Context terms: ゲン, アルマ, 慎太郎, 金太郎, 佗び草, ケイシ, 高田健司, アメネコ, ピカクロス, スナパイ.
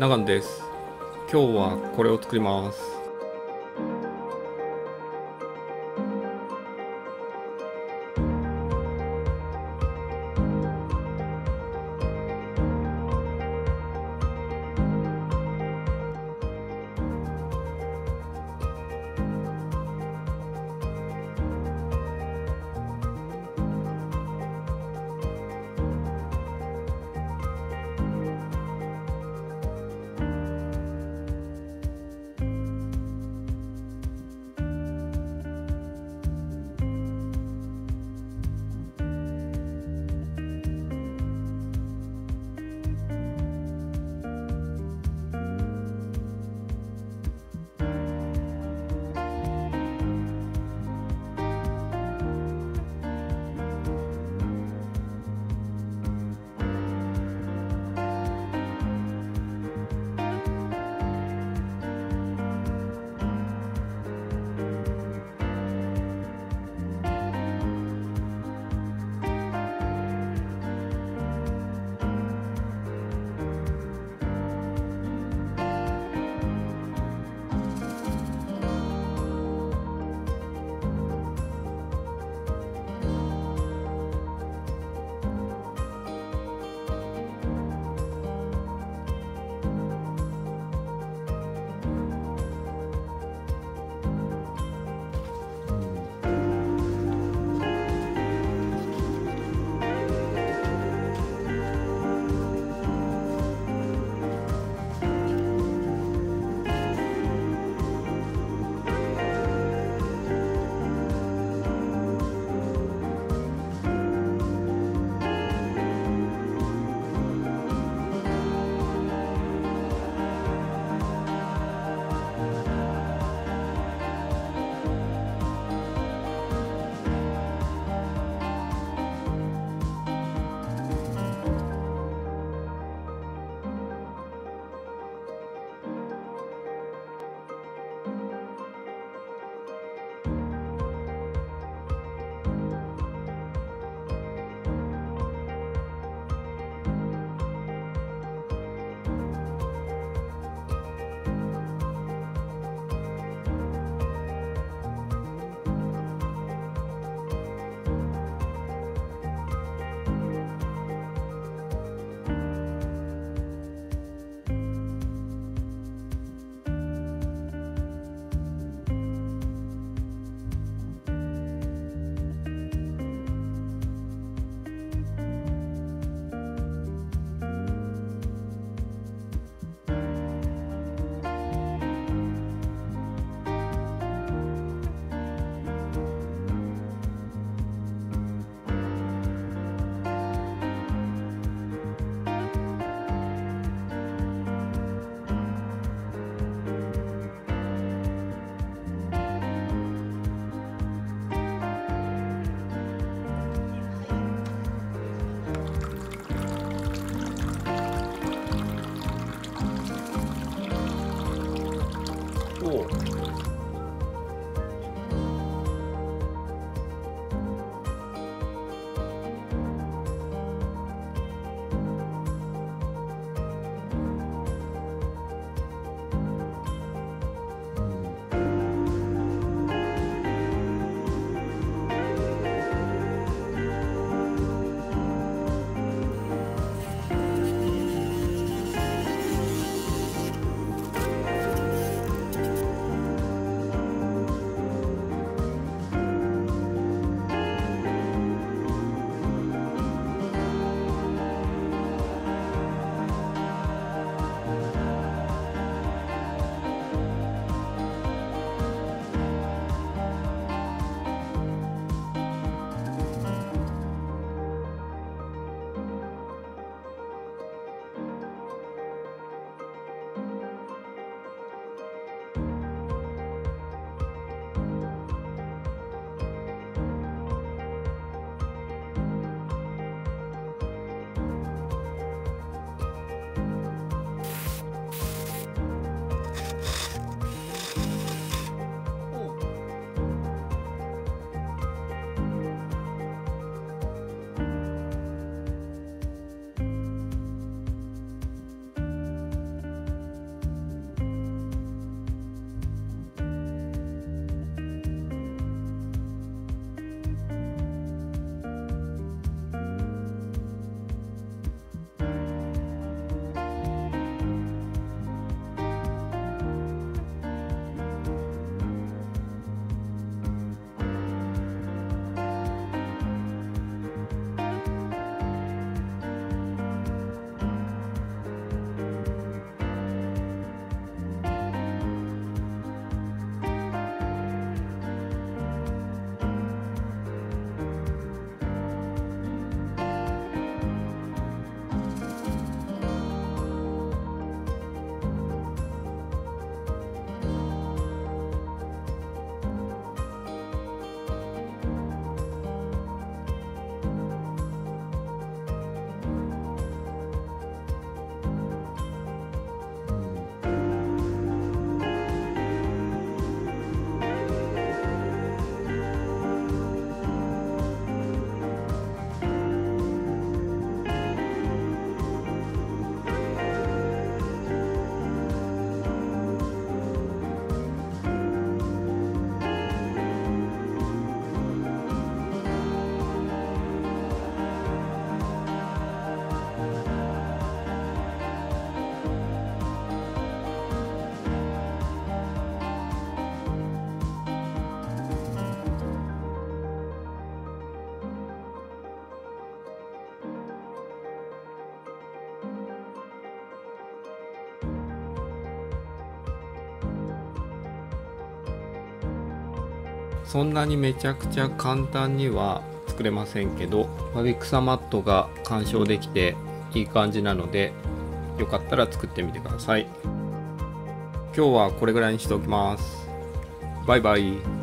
長野です。今日はこれを作ります。そんなにめちゃくちゃ簡単には作れませんけど、バビ草マットが鑑賞できていい感じなので、よかったら作ってみてください。今日はこれぐらいにしておきます。バイバイ。